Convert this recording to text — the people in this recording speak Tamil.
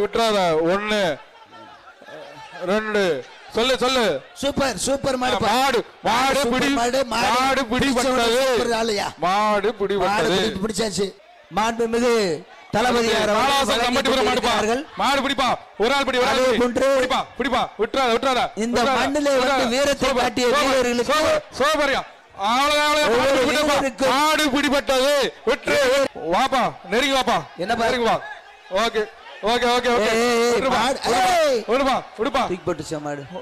விட்றாரா? ஒன்னு ரெண்டு சொல்லு சொல்லு. சூப்பர் சூப்பர் மாடு மாடு மாடு பிடி மாடு பிடி பட்டது. மாடு பிடி பட்டது. பிடிச்சாச்சு. மாடு மீது தலபதியார் அவர்கள் கமிட்டிபுரம் மாடுபார்கள். மாடு பிடிப்பா. ஒரு ஆள் பிடி ஒரு ஆள் பிடிப்பா. பிடிப்பா. விட்றாரா விட்றாரா? இந்த மண்ணிலே வந்து வீரத்தை காட்டிய வீரர்களுக்கு சோபரியா. மாடு பிடிபட்டது. விட்டு வாப்பா நெருங்கி வாப்பா. என்ன நெருங்கி வா. ஓகே. Okay okay okay. விடுப்பா விடுப்பா விடுப்பா.